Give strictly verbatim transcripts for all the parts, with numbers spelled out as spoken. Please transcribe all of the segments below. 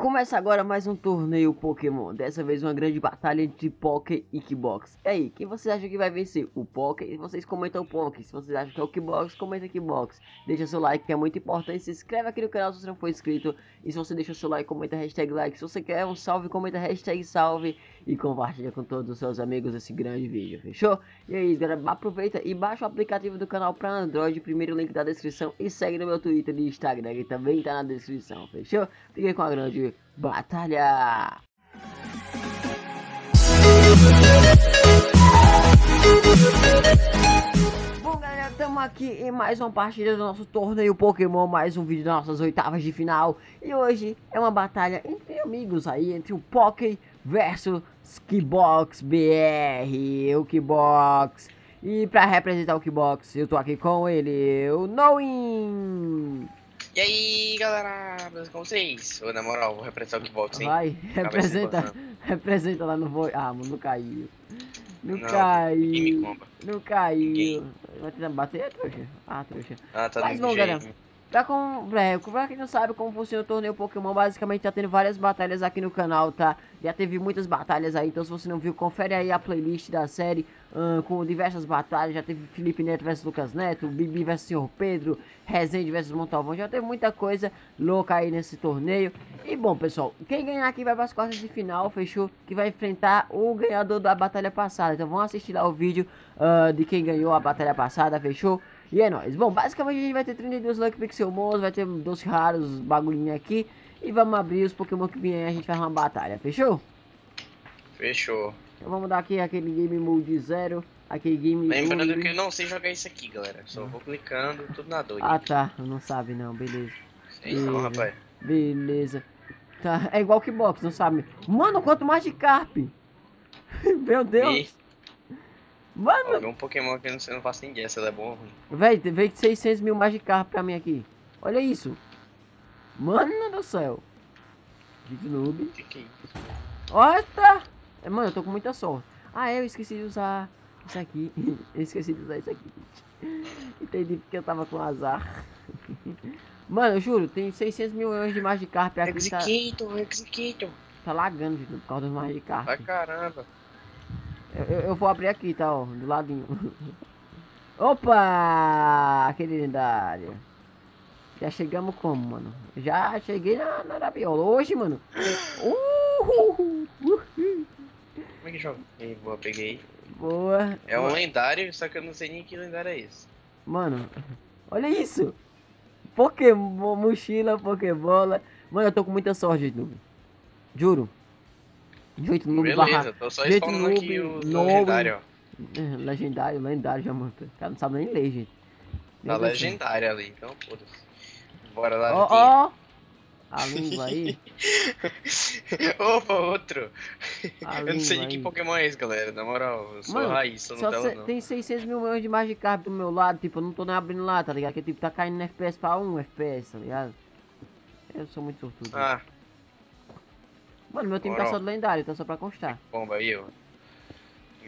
Começa agora mais um torneio Pokémon, dessa vez uma grande batalha de Poké e Kibox. E aí, quem vocês acham que vai vencer? O Poké? Vocês comentam o Poké. Se vocês acham que é o Kibox, comenta Kibox. Deixa seu like que é muito importante, se inscreve aqui no canal se você não for inscrito. E se você deixa seu like, comenta hashtag like. Se você quer um salve, comenta hashtag salve. E compartilha com todos os seus amigos esse grande vídeo, fechou? E aí, galera, aproveita e baixa o aplicativo do canal para Android, primeiro link da descrição. E segue no meu Twitter e Instagram, que também tá na descrição, fechou? Fiquei com a grande batalha! Bom, galera, estamos aqui em mais uma partida do nosso torneio Pokémon, mais um vídeo das nossas oitavas de final. E hoje é uma batalha entre amigos aí, entre o Poké versus Kibox B R, o Kibox. E para representar o Kibox, eu tô aqui com ele, o Noin. E aí, galera, com vocês? Ô, na moral, vou representar o Kibox, hein? Vai, representa, representa lá no voo. Ah, mano, não caiu. Não, não caiu. Não caiu. Vai tentar bater, é, trouxa? Ah, trouxa. Ah, tá. Mas bom, galera, pra, com... é, pra quem não sabe como funciona o torneio Pokémon, basicamente tá tendo várias batalhas aqui no canal, tá? Já teve muitas batalhas aí, então se você não viu, confere aí a playlist da série uh, com diversas batalhas. Já teve Felipe Neto versus Lucas Neto, Bibi versus senhor Pedro, Rezende versus Montalvão. Já teve muita coisa louca aí nesse torneio. E bom, pessoal, quem ganhar aqui vai para as quartas de final, fechou? Que vai enfrentar o ganhador da batalha passada. Então vão assistir lá o vídeo uh, de quem ganhou a batalha passada, fechou? E é nóis. Bom, basicamente a gente vai ter trinta e dois Lucky Pixelmons, vai ter doce raros, bagulhinho aqui. E vamos abrir os Pokémon que vier, a gente faz uma batalha, fechou? Fechou. Então vamos dar aqui aquele game mode zero, aquele game Lembrando mode... que eu não sei jogar isso aqui, galera. Só ah. vou clicando, tudo na doida. Ah, tá. Não sabe não, beleza. Sei beleza. Não, rapaz. Beleza. Tá, é igual que box, não sabe. Mano, quanto Magikarp! Meu Deus! E... Mano! Olha um Pokémon que eu não faço ninguém, essa é boa ou ruim. Véi, veio seiscentos mil Magikarp pra mim aqui. Olha isso. Mano do céu. De noob. Que que é isso? Olha, tá. Mano, eu tô com muita sorte. Ah, eu esqueci de usar isso aqui. Eu esqueci de usar isso aqui. Entendi porque eu tava com azar. Mano, eu juro, tem seiscentos mil euros de Magikarp aqui. Exequitor, tá... Exequitor. Tá lagando de novo por causa dos Magikarp. Vai caramba. Eu, eu vou abrir aqui, tá, ó, do ladinho. Opa! Aquele lendário. Já chegamos como, mano? Já cheguei na, na rabiola. Hoje, mano. Uhul! Uhul. Como é que joga? Ei, boa, peguei. Boa. É um boa. lendário, só que eu não sei nem que lendário é esse. Mano, olha isso. Pokémon, mochila, Pokébola. Mano, eu tô com muita sorte, noob. Juro. Jeito noob barra. Tô só spawnando aqui o legendário, ó. Legendário, lendário, já mano. O cara não sabe nem ler, gente. Tá legendário ali, então foda-se. Bora lá, ó, ó. Oh, oh. A língua aí. Opa, outro. A eu não sei de que Pokémon é esse, galera. Na moral, eu sou mano, raiz, só não tava não. Tem seiscentos mil milhões de Magikarp do meu lado, tipo, eu não tô nem abrindo lá, tá ligado? Que tipo, tá caindo na F P S pra um F P S, tá ligado? Eu sou muito sortudo. Ah. Mano, meu time tá só do lendário, tá só pra constar. Bomba aí, ó.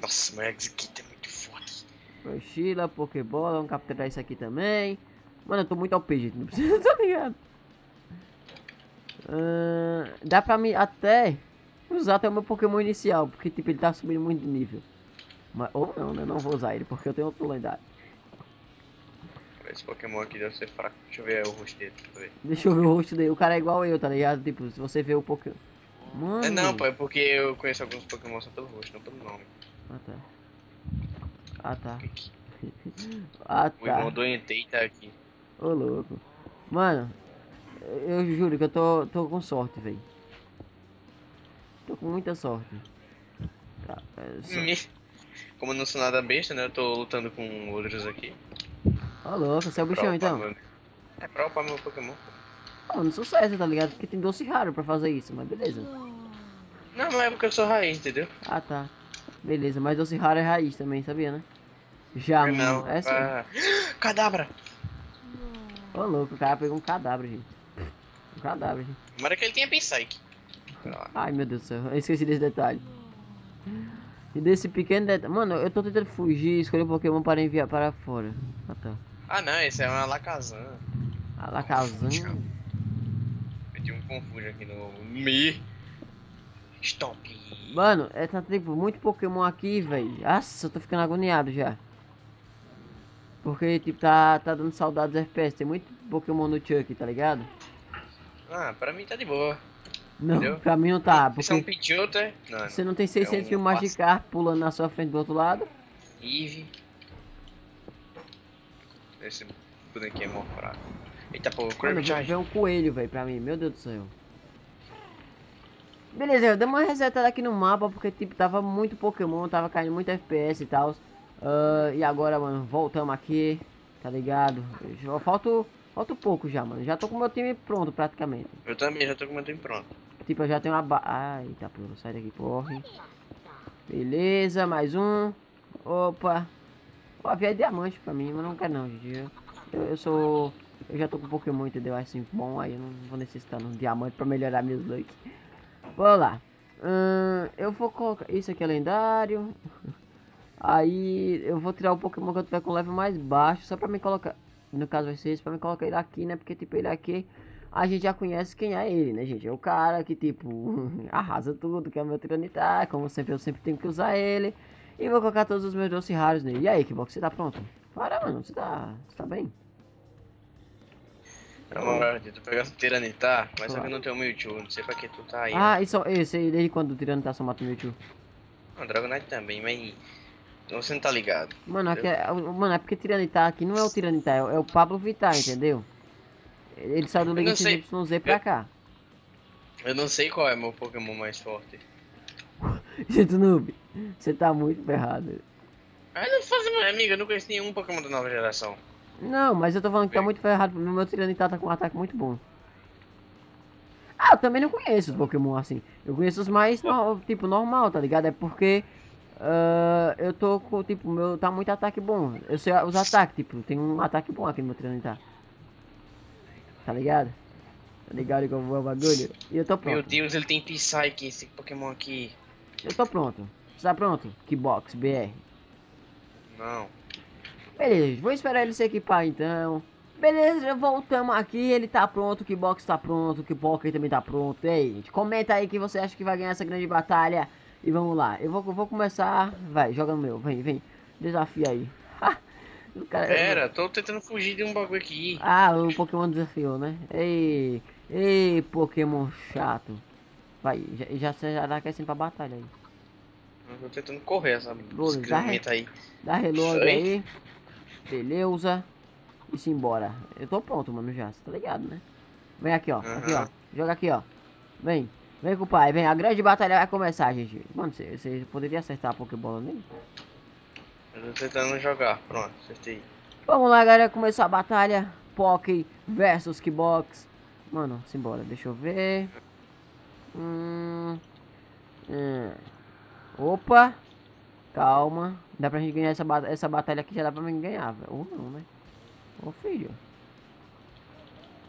Nossa, mas esse aqui tá muito forte. Mochila, Pokébola, vamos capturar isso aqui também. Mano, eu tô muito O P, gente, não precisa, tá ligado? Uh, dá pra mim até usar até o meu Pokémon inicial, porque tipo, ele tá subindo muito de nível. Mas, ou não, né? Eu não vou usar ele, porque eu tenho outro lendário. Esse Pokémon aqui deve ser fraco, deixa eu ver o rosto dele. Deixa eu ver o rosto dele, o cara é igual eu, tá ligado? Tipo, se você vê o Pokémon... Mano. Não, pô, é porque eu conheço alguns Pokémon só pelo rosto, não pelo nome. Ah, tá. Ah, tá. Ah, tá. O irmão doentei tá aqui. Ô, louco. Mano, eu juro que eu tô, tô com sorte, velho. Tô com muita sorte. Tá, é sorte. Como eu não sou nada besta, né? Eu tô lutando com outros aqui. Ô, louco, você é o bichão, então? Meu... É pra upar meu Pokémon. Mano, sucesso, tá ligado? Porque tem doce raro pra fazer isso, mas beleza. Não, não é porque eu sou raiz, entendeu? Ah, tá. Beleza, mas doce raro é raiz também, sabia, né? Já, eu mano. Não, é ah. assim. Cadabra! Ô, louco, o cara pegou um cadabra, gente. Um cadabra, gente. Tomara que ele tenha Psyche. Ai, meu Deus do céu, eu esqueci desse detalhe. E desse pequeno detalhe... Mano, eu tô tentando fugir, escolher um Pokémon para enviar para fora. Ah, tá. Ah, não, esse é um Alakazam. Alakazam? pedi um confuso aqui no Mi. Stop. Mano, é tanto tempo, muito Pokémon aqui, velho. Nossa, eu tô ficando agoniado já. Porque, tipo, tá, tá dando saudades F P S. Tem muito Pokémon no Chuck, tá ligado? Ah, pra mim tá de boa. Não, entendeu? Pra mim não tá. Porque são Pidgeotto, não, você não tem seiscentos é um... mil Magikarp pulando na sua frente do outro lado. Eve. Esse bonequinho é mó fraco. Eita, pô, o Kirby Charge. Vem um coelho, velho, pra mim. Meu Deus do céu. Beleza, eu dei uma resetada aqui no mapa, porque, tipo, tava muito Pokémon, tava caindo muito F P S e tal. Uh, e agora, mano, voltamos aqui, tá ligado? Eu falto, falta pouco já, mano. Já tô com meu time pronto, praticamente. Eu também, já tô com meu time pronto. Tipo, eu já tenho uma ba... Ai, tá, pô, sai daqui, porra. Beleza, mais um. Opa. Pô, havia diamante pra mim, mas não quero não, gente. Eu, eu sou... Eu já tô com Pokémon, entendeu? Assim, bom, aí eu não vou necessitar de um diamante pra melhorar meus looks. Vamos lá. Hum, eu vou colocar... Isso aqui é lendário. Aí eu vou tirar o Pokémon que eu tiver com level mais baixo. Só pra me colocar... No caso vai ser esse. Pra me colocar ele aqui, né? Porque tipo, ele aqui... A gente já conhece quem é ele, né, gente? É o cara que tipo... arrasa tudo. Que é o meu Tyranitar. Como sempre, eu sempre tenho que usar ele. E vou colocar todos os meus doces raros nele. E aí, Kibox, você tá pronto? Para, mano. Você tá... Você tá bem? Na moral, tu pegar o Tyranitar, mas claro. Só que não tem o Mewtwo, não sei pra que tu tá aí. Ah, né? Isso, isso aí, desde quando o Tyranitar só mata o Mewtwo? Não, o Dragonite também, mas você não tá ligado. Mano, aqui é, mano, é porque o Tyranitar aqui não é o Tyranitar, é o, é o Pablo Vittar, entendeu? Ele sai do Liga X Y Z pra eu, cá. Eu não sei qual é meu Pokémon mais forte. Gente, noob, você tá muito ferrado. Ah, não faz, minha amiga, eu não conheço nenhum Pokémon da nova geração. Não, mas eu tô falando que tá muito ferrado, o meu Tyranitar tá com um ataque muito bom. Ah, eu também não conheço os Pokémon assim. Eu conheço os mais, no, tipo, normal, tá ligado? É porque uh, eu tô com, tipo, meu tá muito ataque bom. Eu sei os ataques, tipo, tem um ataque bom aqui no meu Tyranitar. Tá ligado? Tá ligado que eu vou o bagulho? E eu tô pronto. Meu Deus, ele tem Psyche, esse Pokémon aqui. Eu tô pronto. Você tá pronto? Kibox B R. Não. Beleza, vou esperar ele se equipar então. Beleza, voltamos aqui, ele tá pronto, o Kibox tá pronto, o Kibox também tá pronto. E aí, gente, comenta aí que você acha que vai ganhar essa grande batalha. E vamos lá, eu vou, vou começar, vai, joga no meu, vem, vem, desafio aí. Cara, pera, eu... tô tentando fugir de um bagulho aqui. Ah, o Pokémon desafiou, né? Ei, ei, Pokémon chato. Vai, já já, já dá aquecendo pra batalha aí. Eu tô tentando correr essa escrevimenta aí. Dá reload aí. Beleza. E simbora. Eu tô pronto, mano, já. Você tá ligado, né? Vem aqui, ó. Uh-huh. Aqui, ó. Joga aqui, ó. Vem. Vem com o pai. Vem. A grande batalha vai começar, gente. Mano, você poderia acertar a Pokébola nele? Eu tô tentando jogar. Pronto, acertei. Vamos lá, galera. Começou a batalha. Poké versus Kibox. Mano, simbora. Deixa eu ver. Hum... hum. Opa. Calma, dá pra gente ganhar essa, bat essa batalha aqui, já dá pra mim ganhar, velho. Ou não, né? Ô filho.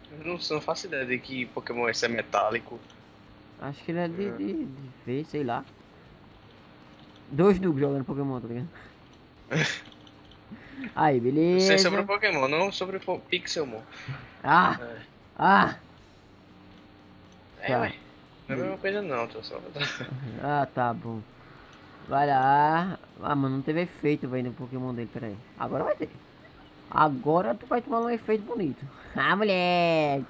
Eu não, não faço ideia de que Pokémon esse é metálico. Acho que ele é de, é. de, de ver, sei lá. Dois dubs jogando Pokémon, tá ligado? Aí, beleza. Não sei sobre Pokémon, não sobre Pixelmon. Ah! É. Ah! É, tá. Ué. Não é a mesma coisa não, tô só. Ah, tá bom. Vai lá. Ah, mano, não teve efeito, velho, no Pokémon dele, peraí. Agora vai ter. Agora tu vai tomar um efeito bonito. Ah, moleque.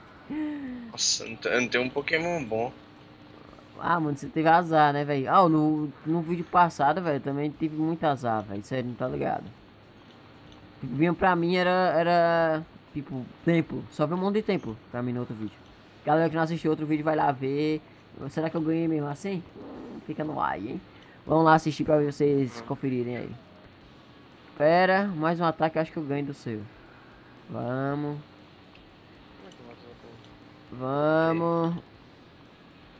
Nossa, eu não tenho um Pokémon bom. Ah, mano, você teve azar, né, velho? Ah, no, no vídeo passado, velho, também tive muito azar, velho. Sério, não tá ligado. Vinha pra mim, era, era, tipo, tempo. Só veio um monte de tempo pra mim no outro vídeo. Galera que não assistiu outro vídeo, vai lá ver. Será que eu ganhei mesmo assim? Fica no ar, hein? Vamos lá assistir pra vocês conferirem aí. Pera, mais um ataque, acho que eu ganho do seu. Vamos. Vamos.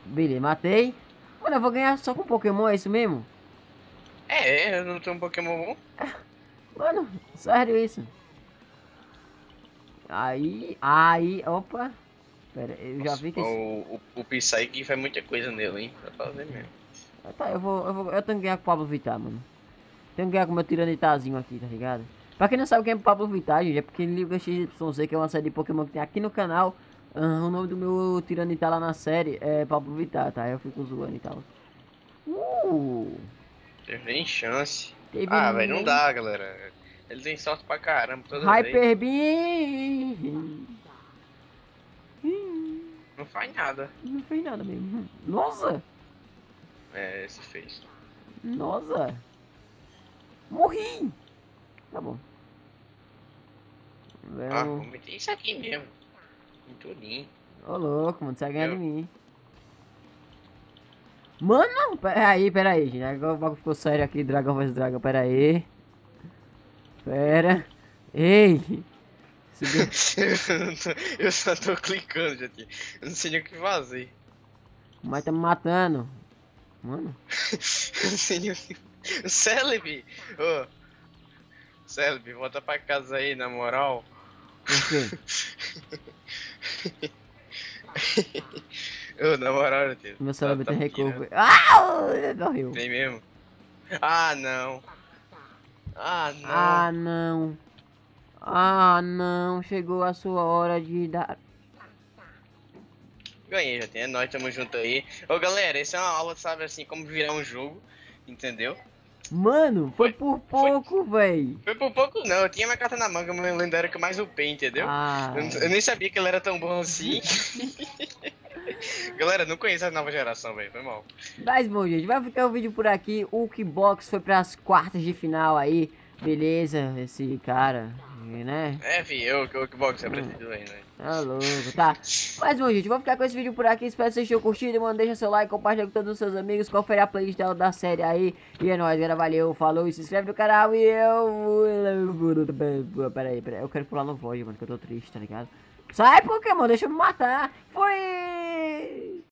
Beleza, matei. Mano, eu vou ganhar só com Pokémon, é isso mesmo? É, eu não tenho um Pokémon bom. Mano, sério isso. Aí, aí, opa. Pera, eu já Nossa, vi que... O, o, o Psyche faz muita coisa nele, hein? Dá pra fazer mesmo. Tá, eu vou, eu vou, eu tenho que ganhar com o Pablo Vittar, mano. Tenho que ganhar com o meu Tyranitarzinho aqui, tá ligado? Pra quem não sabe quem é o Pablo Vittar, gente, é porque Liga X Y Z, que é uma série de Pokémon que tem aqui no canal. Uhum, o nome do meu Tyranitar lá na série é Pablo Vittar, tá? Eu fico zoando e tal. Uh! Teve nem chance. Teve ah, nem... velho, não dá, galera. Eles têm sorte pra caramba toda vez. Hyper Beam! Não faz nada. Não fez nada mesmo. Nossa! É, esse fez. Nossa! Morri! Tá bom. Velho. Ah, vou meter isso aqui mesmo. Em tudinho. Ô louco, mano, você vai ganhar de mim. Mano, peraí, peraí, gente. Agora o bagulho ficou sério aqui, Dragão vs Dragão, peraí. Pera. Ei! Eu só tô clicando, já tinha. Eu não sei nem o que fazer. Mas tá me matando. Mano. Eu não sei nem o que. Celebi! Ô! Celebi, volta pra casa aí, na moral. Eu, na moral, tio. Meu cérebro tá, tem tá recovery. Ah! Morreu. Tem mesmo? Ah, não. Ah, não. Ah, não. Ah, não. Chegou a sua hora de dar. Ganhei, já tem. É nóis, tamo junto aí. Ô, galera, essa é uma aula, sabe, assim, como virar um jogo. Entendeu? Mano, foi, foi por pouco, véi. Foi por pouco não, eu tinha minha carta na manga, meu lendário que eu mais upei, entendeu? Ah. Eu, eu nem sabia que ele era tão bom assim. Galera, não conheço a nova geração, velho, foi mal. Mas bom, gente, vai ficar o vídeo por aqui. O Kibox foi pras quartas de final aí. Beleza, esse cara, né? É, vi, eu que o Kibox é preciso aí, né? Tá louco, tá? Mas bom, gente, vou ficar com esse vídeo por aqui. Espero que vocês tenham curtido, mano. Deixa seu like, compartilha com todos os seus amigos. Confere a playlist dela da série aí. E é nóis, galera. Valeu, falou e se inscreve no canal. E eu... Peraí, peraí. Eu quero pular no void, mano, que eu tô triste, tá ligado? Sai, Pokémon, deixa eu me matar. Fui!